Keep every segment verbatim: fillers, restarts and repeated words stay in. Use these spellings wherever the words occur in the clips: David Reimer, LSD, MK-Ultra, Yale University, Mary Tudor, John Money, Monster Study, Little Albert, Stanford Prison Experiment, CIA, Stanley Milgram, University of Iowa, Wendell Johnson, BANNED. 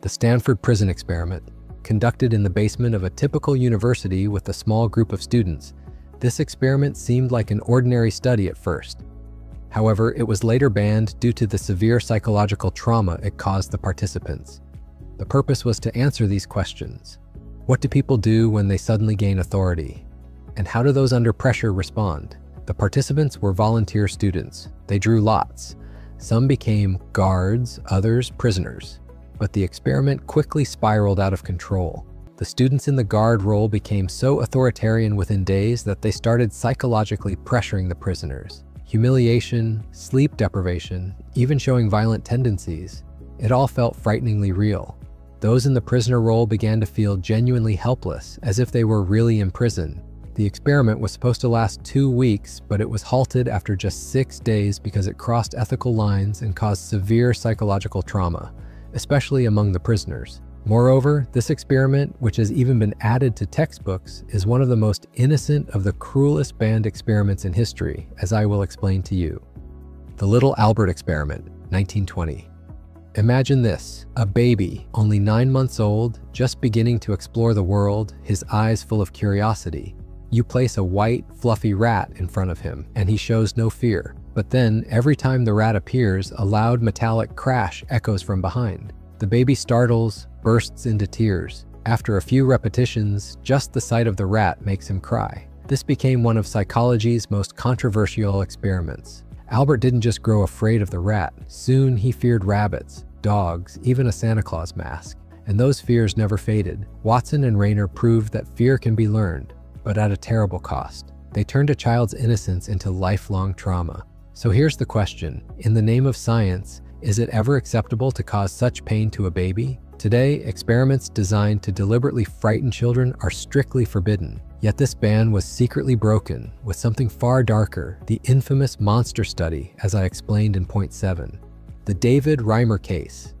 The Stanford Prison Experiment, conducted in the basement of a typical university with a small group of students, this experiment seemed like an ordinary study at first. However, it was later banned due to the severe psychological trauma it caused the participants. The purpose was to answer these questions. What do people do when they suddenly gain authority? And how do those under pressure respond? The participants were volunteer students. They drew lots. Some became guards, others prisoners. But the experiment quickly spiraled out of control. The students in the guard role became so authoritarian within days that they started psychologically pressuring the prisoners. Humiliation, sleep deprivation, even showing violent tendencies. It all felt frighteningly real. Those in the prisoner role began to feel genuinely helpless, as if they were really in prison. The experiment was supposed to last two weeks, but it was halted after just six days because it crossed ethical lines and caused severe psychological trauma, especially among the prisoners. Moreover, this experiment, which has even been added to textbooks, is one of the most innocent of the cruelest banned experiments in history, as I will explain to you. The Little Albert Experiment, nineteen twenty. Imagine this, a baby, only nine months old, just beginning to explore the world, his eyes full of curiosity. You place a white, fluffy rat in front of him, and he shows no fear. But then, every time the rat appears, a loud metallic crash echoes from behind. The baby startles, bursts into tears. After a few repetitions, just the sight of the rat makes him cry. This became one of psychology's most controversial experiments. Albert didn't just grow afraid of the rat. Soon, he feared rabbits, dogs, even a Santa Claus mask. And those fears never faded. Watson and Reimer proved that fear can be learned, but at a terrible cost. They turned a child's innocence into lifelong trauma. So here's the question. In the name of science, is it ever acceptable to cause such pain to a baby? Today, experiments designed to deliberately frighten children are strictly forbidden. Yet this ban was secretly broken with something far darker, the infamous Monster Study, as I explained in point seven. The David Reimer case.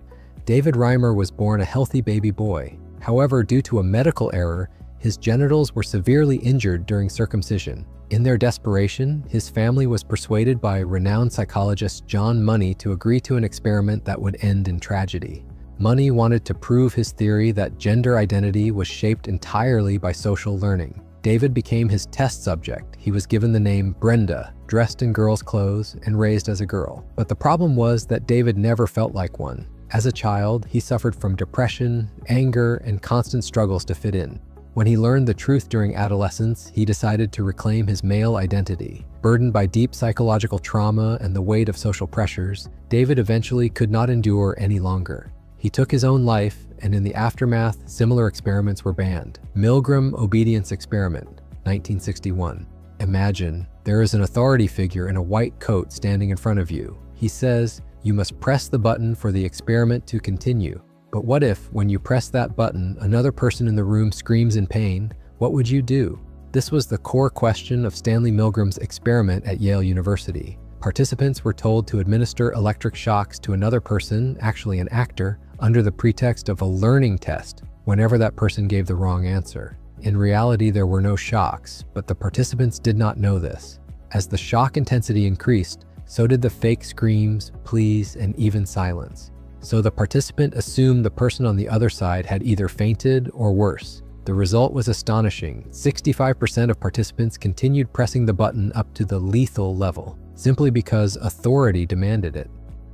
David Reimer was born a healthy baby boy. However, due to a medical error, his genitals were severely injured during circumcision. In their desperation, his family was persuaded by renowned psychologist John Money to agree to an experiment that would end in tragedy. Money wanted to prove his theory that gender identity was shaped entirely by social learning. David became his test subject. He was given the name Brenda, dressed in girls' clothes and raised as a girl. But the problem was that David never felt like one. As a child, he suffered from depression, anger, and constant struggles to fit in. When he learned the truth during adolescence, he decided to reclaim his male identity. Burdened by deep psychological trauma and the weight of social pressures, David eventually could not endure any longer. He took his own life, and in the aftermath, similar experiments were banned. Milgram Obedience Experiment, nineteen sixty-one. Imagine, there is an authority figure in a white coat standing in front of you. He says, you must press the button for the experiment to continue. But what if, when you press that button, another person in the room screams in pain? What would you do? This was the core question of Stanley Milgram's experiment at Yale University. Participants were told to administer electric shocks to another person, actually an actor, under the pretext of a learning test whenever that person gave the wrong answer. In reality, there were no shocks, but the participants did not know this. As the shock intensity increased, so did the fake screams, pleas, and even silence. So the participant assumed the person on the other side had either fainted or worse. The result was astonishing. sixty-five percent of participants continued pressing the button up to the lethal level, simply because authority demanded it.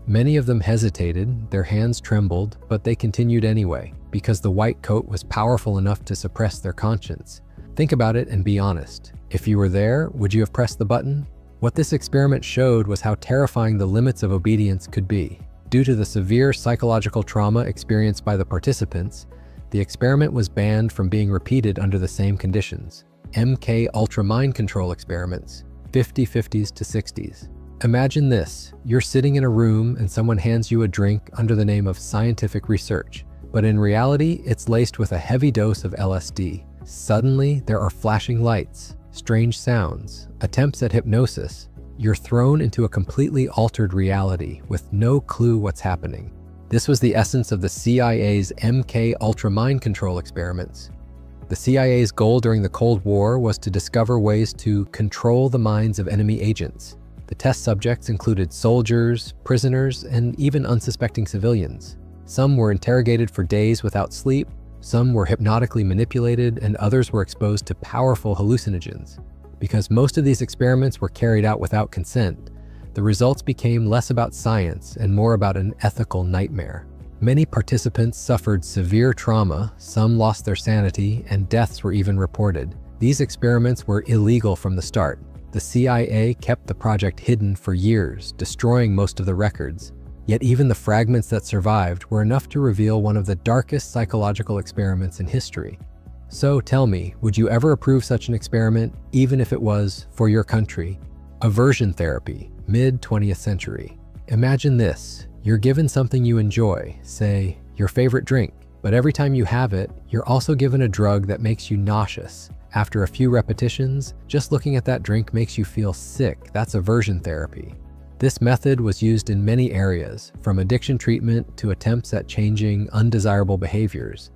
Many of them hesitated, their hands trembled, but they continued anyway, because the white coat was powerful enough to suppress their conscience. Think about it and be honest. If you were there, would you have pressed the button? What this experiment showed was how terrifying the limits of obedience could be. Due to the severe psychological trauma experienced by the participants, the experiment was banned from being repeated under the same conditions. M K Ultra Mind Control Experiments, fifty, fifties to sixties. Imagine this, you're sitting in a room and someone hands you a drink under the name of scientific research, but in reality, it's laced with a heavy dose of L S D. Suddenly, there are flashing lights, strange sounds, attempts at hypnosis. You're thrown into a completely altered reality with no clue what's happening. This was the essence of the C I A's M K Ultra mind control experiments. The C I A's goal during the Cold War was to discover ways to control the minds of enemy agents. The test subjects included soldiers, prisoners, and even unsuspecting civilians. Some were interrogated for days without sleep, some were hypnotically manipulated, and others were exposed to powerful hallucinogens. Because most of these experiments were carried out without consent, the results became less about science and more about an ethical nightmare. Many participants suffered severe trauma, some lost their sanity, and deaths were even reported. These experiments were illegal from the start. The C I A kept the project hidden for years, destroying most of the records. Yet even the fragments that survived were enough to reveal one of the darkest psychological experiments in history. So tell me, would you ever approve such an experiment, even if it was for your country? Aversion therapy, mid twentieth century. Imagine this, you're given something you enjoy, say your favorite drink, but every time you have it, you're also given a drug that makes you nauseous. After a few repetitions, just looking at that drink makes you feel sick. That's aversion therapy. This method was used in many areas, from addiction treatment to attempts at changing undesirable behaviors.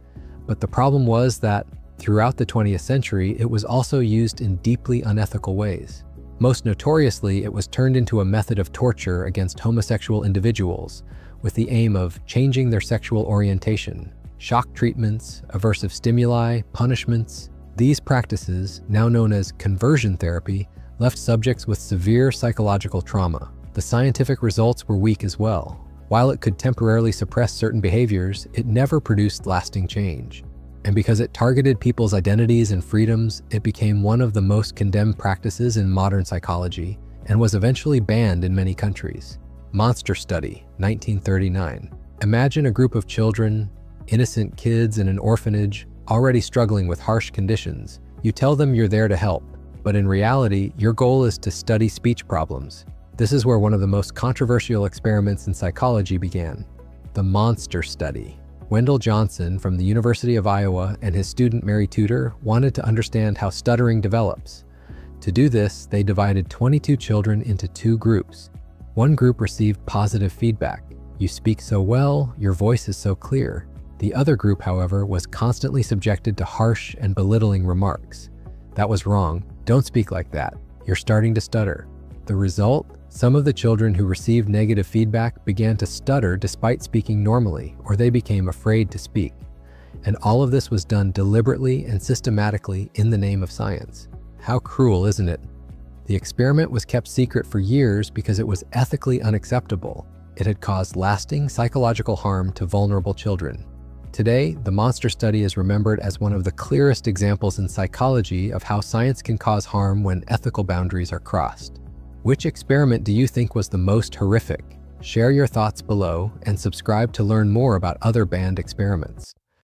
But the problem was that throughout the twentieth century, it was also used in deeply unethical ways. Most notoriously, it was turned into a method of torture against homosexual individuals with the aim of changing their sexual orientation. Shock treatments, aversive stimuli, punishments. These practices, now known as conversion therapy, left subjects with severe psychological trauma. The scientific results were weak as well. While it could temporarily suppress certain behaviors, it never produced lasting change. And because it targeted people's identities and freedoms, it became one of the most condemned practices in modern psychology and was eventually banned in many countries. Monster Study, nineteen thirty-nine. Imagine a group of children, innocent kids in an orphanage, already struggling with harsh conditions. You tell them you're there to help, but in reality, your goal is to study speech problems. This is where one of the most controversial experiments in psychology began, the Monster Study. Wendell Johnson from the University of Iowa and his student Mary Tudor wanted to understand how stuttering develops. To do this, they divided twenty-two children into two groups. One group received positive feedback. You speak so well, your voice is so clear. The other group, however, was constantly subjected to harsh and belittling remarks. That was wrong. Don't speak like that. You're starting to stutter. The result? Some of the children who received negative feedback began to stutter despite speaking normally, or they became afraid to speak. And all of this was done deliberately and systematically in the name of science. How cruel, isn't it? The experiment was kept secret for years because it was ethically unacceptable. It had caused lasting psychological harm to vulnerable children. Today, the Monster Study is remembered as one of the clearest examples in psychology of how science can cause harm when ethical boundaries are crossed. Which experiment do you think was the most horrific? Share your thoughts below and subscribe to learn more about other banned experiments.